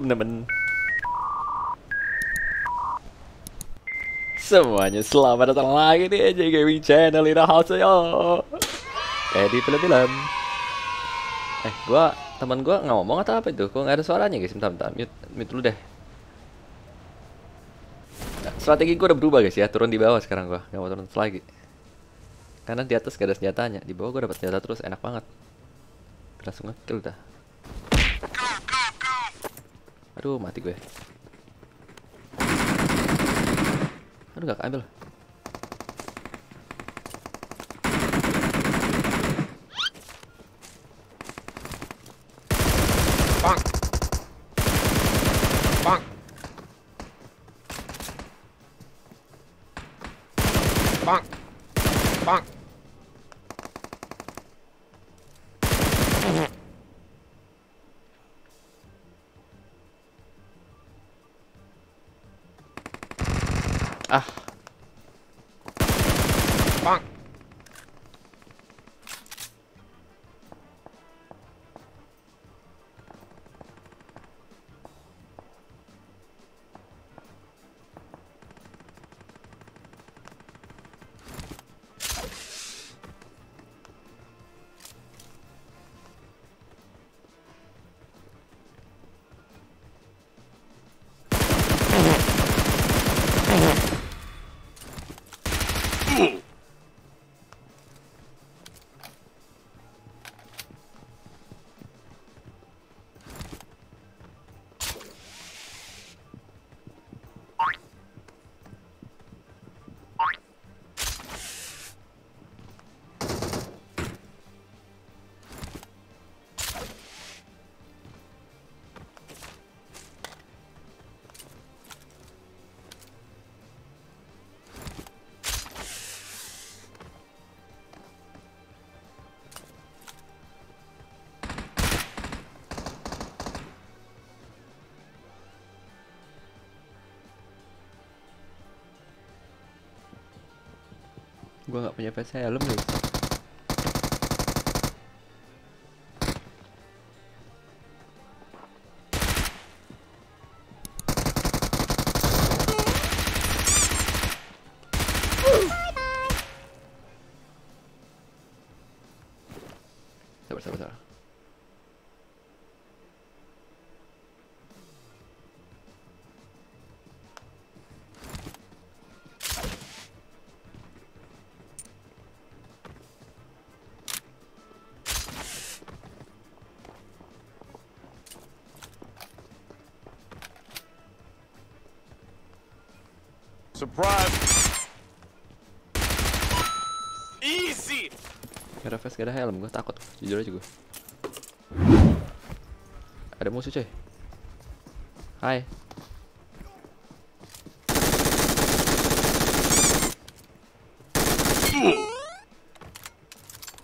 teman-teman. Semuanya selamat datang lagi di EJ Gaming Channel. Kayak di film-film. Temen gue nggak ngomong atau apa itu? Kok nggak ada suaranya guys? Bentar, mute dulu deh. Strategi gue udah berubah guys ya, turun di bawah sekarang gue. Nggak mau turun lagi. Karena di atas gak ada senjatanya, di bawah gue dapat senjata terus, enak banget. Langsung nge-kill dah. Aduh, mati gue. Aduh, gak keambil. Bang. Ah. Bang. Gue nggak punya PC helm nih. Sabar. Surprise. Easy. Gak ada vest, gak ada helm, gue takut. Jujur aja gue. Ada musuh coy. Hai.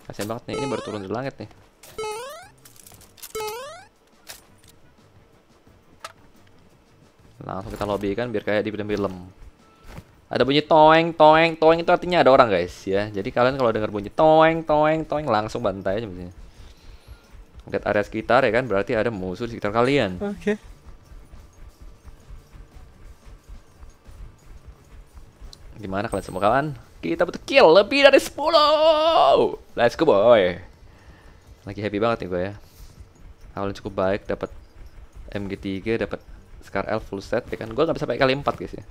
Kasian banget nih, ini baru turun dari langit nih. Langsung kita lobbykan biar kayak di film-film. Ada bunyi toeng, toeng, toeng itu artinya ada orang guys ya. Jadi kalian kalau dengar bunyi toeng, toeng, toeng langsung bantai aja misalnya. Lihat area sekitar ya kan, berarti ada musuh di sekitar kalian. Oke. Gimana kalian semua kawan? Kita butuh kill lebih dari 10. Let's go boy. Lagi happy banget nih gue ya. Awalnya cukup baik, dapat MG3, dapat SCAR L full set ya kan. Gue nggak bisa pakai kali 4 guys ya.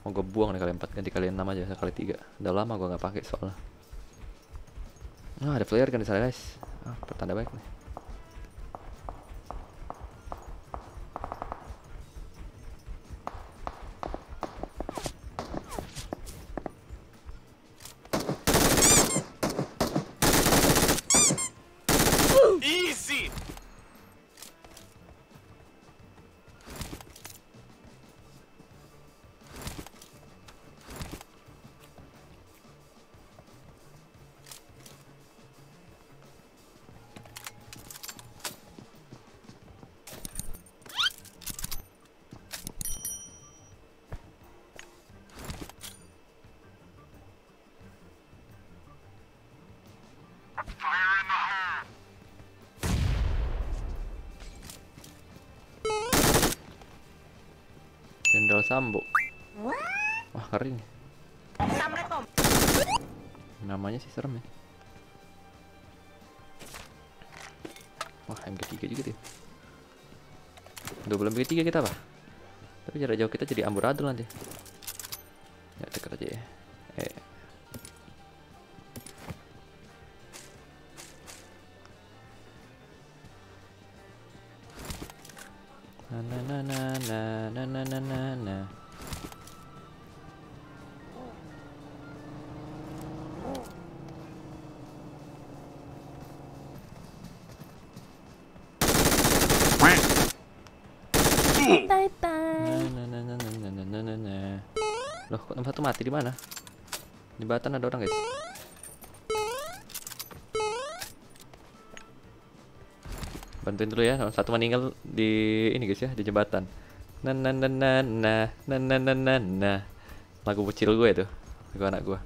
Mau gue buang nih kali 4, ganti kali 6 aja, kali 3. Udah lama gue gak pakai soalnya. Nah, ada player kan di sana guys. Ah, pertanda baik nih. tinggal sambo. Wah keren. Namanya sih serem ya. Wah MG3 juga dia. Double MG3 kita apa? Tapi jarak jauh kita jadi amburadul nanti. Ya dekat aja ya. Nah. Loh, kok nomor satu mati di mana? Di batan ada orang, guys. Bantuin dulu ya, nomor satu meninggal di ini, guys ya, di jembatan. Lagu bocil gue itu, lagu anak gue.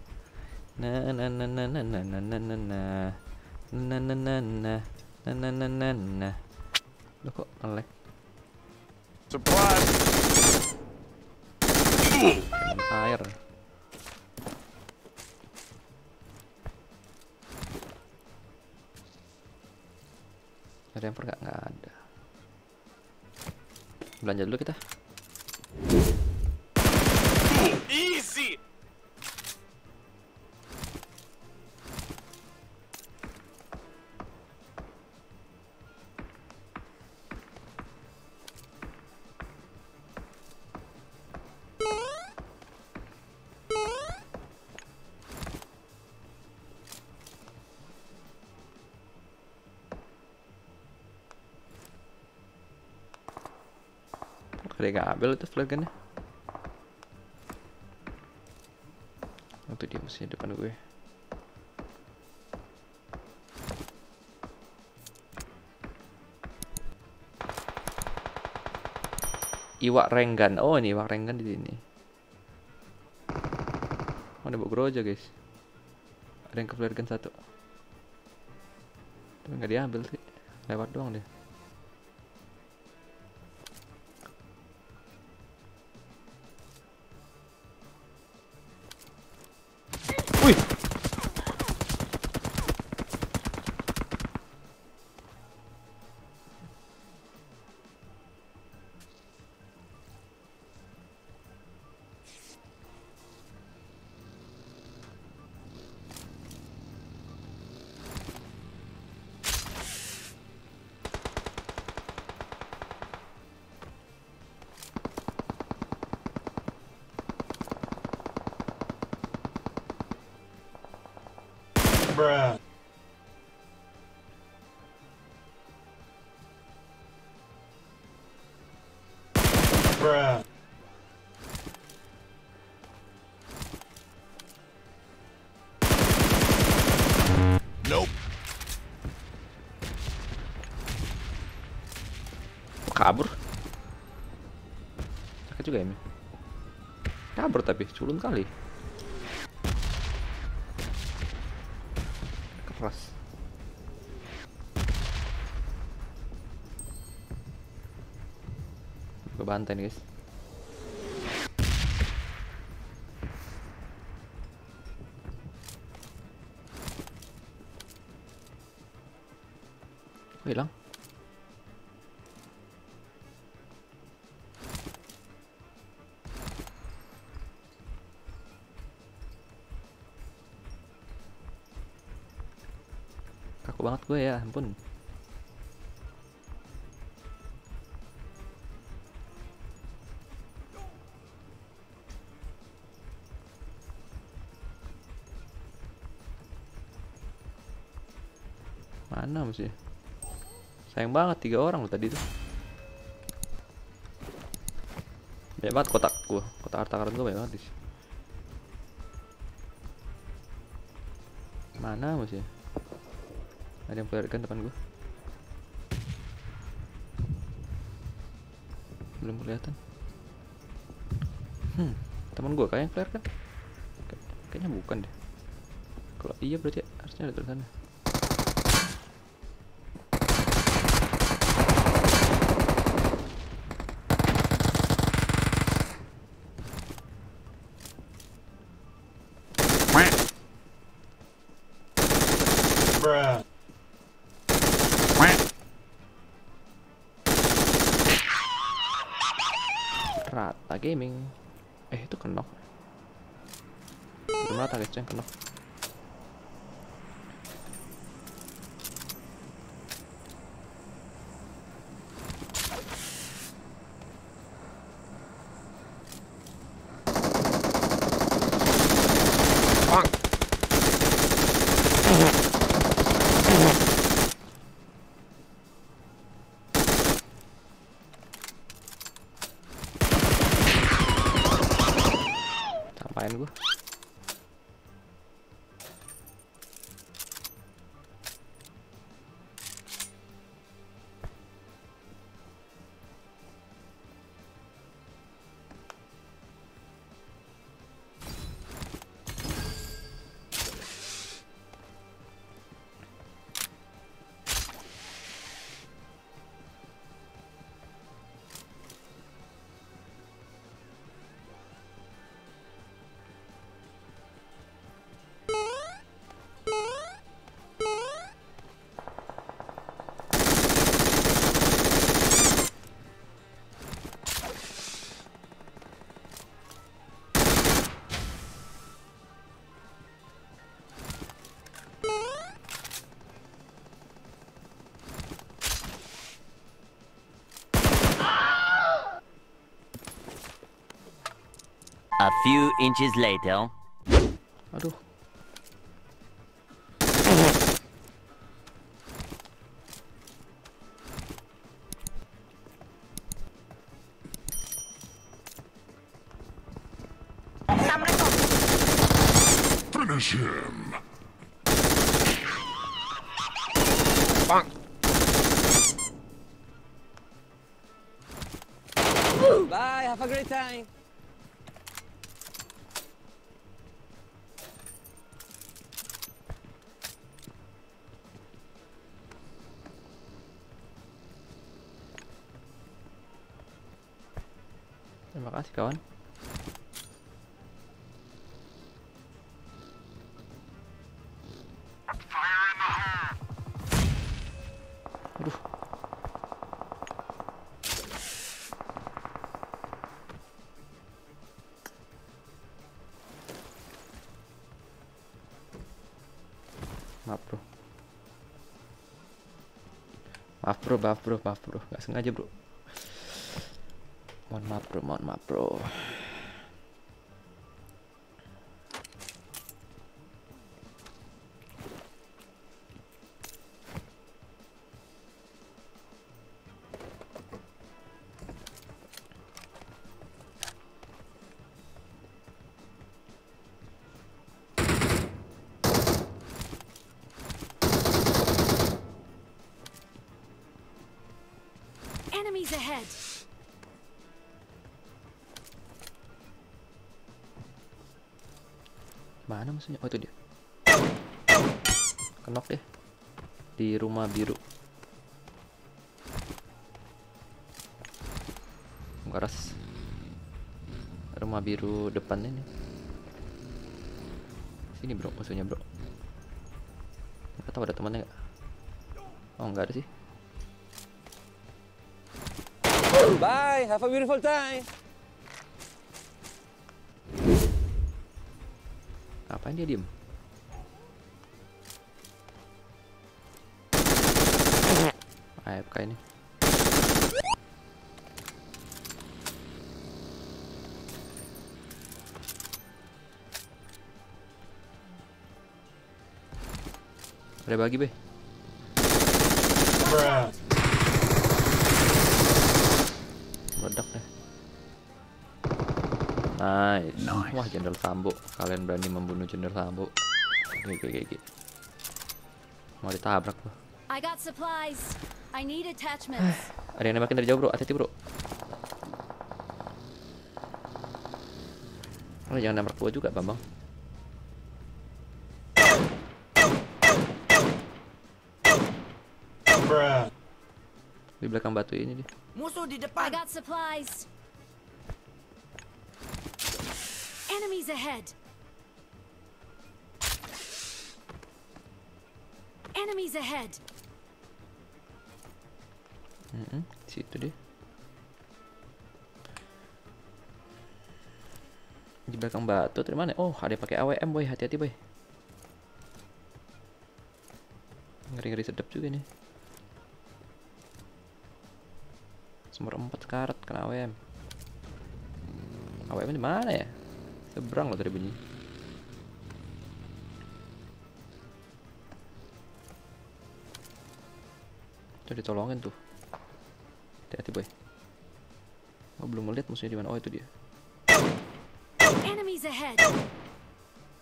Loh, kok nge-lag? Air. Ada yang pergi nggak ada. Belanja dulu kita. Easy. Gak ambil itu flaggannya. Untuk dia mesti depan gue. Iwak renggan. Oh ini iwak renggan di sini. Oh ada bogro aja guys. Ada yang ke flaggan satu. Tapi nggak diambil sih. Lewat doang deh. Wih. Bruh. Bruh. Nope. Kabur. Sakit juga ya, Mi. Kabur tapi culun kali. Gue bantai nih guys. Hilang. Kaku banget gue ya, ampun. Mana mesti? Sayang banget 3 orang loh tadi tuh. Banyak banget kotak gua, kotak harta karun gua banyak banget. Mana mesti? Ada yang pelarikan depan gue. Belum kelihatan. Teman gue kayak yang pelarikan. Kayaknya bukan deh. Kalau iya berarti harusnya ada tulisannya. bruh. Rata Gaming. Itu kenok. Belum rata guys, yang kenok. Gue a few inches later. Aduh. Finish him. Bang. Bye, have a great time. Terima kasih kawan. Aduh. Maaf bro. Maaf bro, nggak sengaja bro. Mohon maaf bro. Enemies ahead. Mana maksudnya? Oh itu dia. Kenok deh. Di rumah biru. Garas. Rumah biru depannya nih. Sini bro, maksudnya bro. Gak tau ada temannya gak? Oh nggak ada sih. Bye, have a beautiful time. Apaan dia diem? AFK ini. Ada bagi be. Meledak deh. Nice. Wah, Jenderal Sambo. Kalian berani membunuh Jenderal Sambo. Oke. Mau ditabrak loh. Ada yang nembakin dari jauh, bro. Hati-hati, bro. Oh, jangan nembak gua juga, Bambang. Di belakang batu ini, deh. Musuh di depan. Enemies ahead. Enemies ahead. Situ deh. Di belakang batu dari mana? Oh, ada pakai AWM, boy. Hati-hati, boy. Ngeri-ngeri sedap juga nih. Sumber 4 karat kena AWM. AWM di mana ya? Seberang loh dari bunyi. Tuh ditolongin tuh. Hati-hati, boy. Oh, belum melihat musuhnya di mana. Oh, itu dia.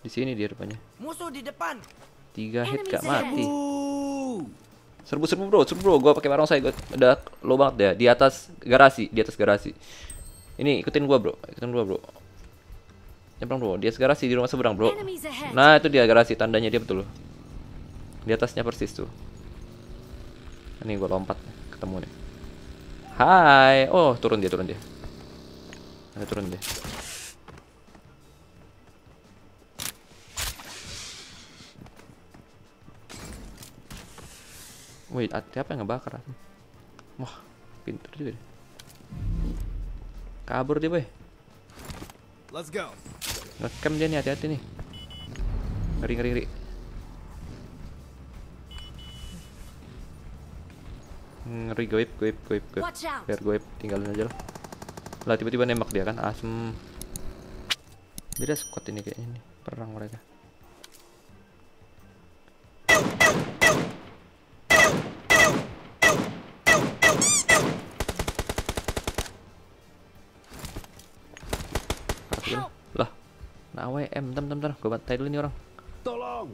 Di sini dia rupanya. Musuh di depan. 3 hit gak mati. Serbu-serbu bro, serbu bro. Gua pakai barang saya, gua udah low banget ya. Di atas garasi, di atas garasi. Ini ikutin gua bro, ikutin gua bro. Nyemprang bro, di atas garasi di rumah seberang bro. Nah itu dia garasi, tandanya dia betul. Di atasnya persis tuh. Ini gua lompat, ketemu nih. Hai, oh turun dia, turun dia. Nah, turun dia. Wait, siapa yang ngebakar? Wah, pinter juga deh. Kabur dia, boy. Let's go. Ngecam dia nih, hati-hati nih. Ngeri, ngeri, ngeri. Ngeri, goip, goip, goip, goip. Biar goip, tinggalin aja lah. Lah, tiba-tiba nembak dia kan, asem. Beda squad ini kayaknya nih, perang mereka. AWM, bentar, gue bantai dulu nih orang. Tolong.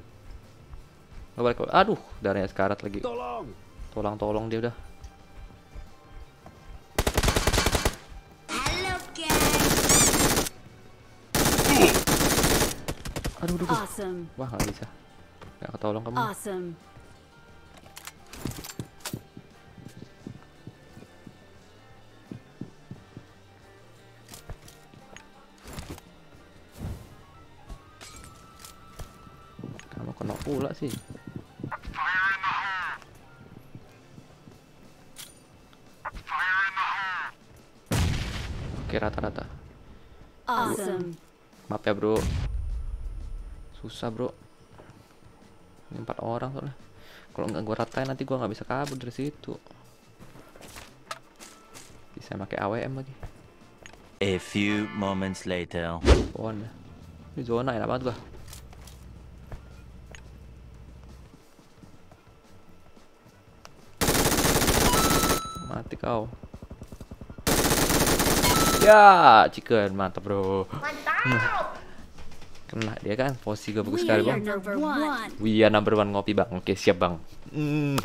Gak balik, aduh, darahnya sekarat lagi. Tolong. Tolong, tolong dia udah. Halo, guys. Aduh, awesome. Wah, gak bisa. Gak ketolong kamu. Awesome. Pula sih. Oke, rata-rata. Awesome. Maaf ya bro, susah bro. Ini 4 orang soalnya. Kalau nggak gue ratain nanti gue nggak bisa kabur dari situ. Bisa pakai AWM lagi. A few moments later. Oh, nah. Ini zona enak banget gua. Mati kau. Ya, chicken mantap, bro. Mantap. Kena dia kan, posisi gue bagus sekali, bang. We are number one ngopi, bang. Oke, siap, bang.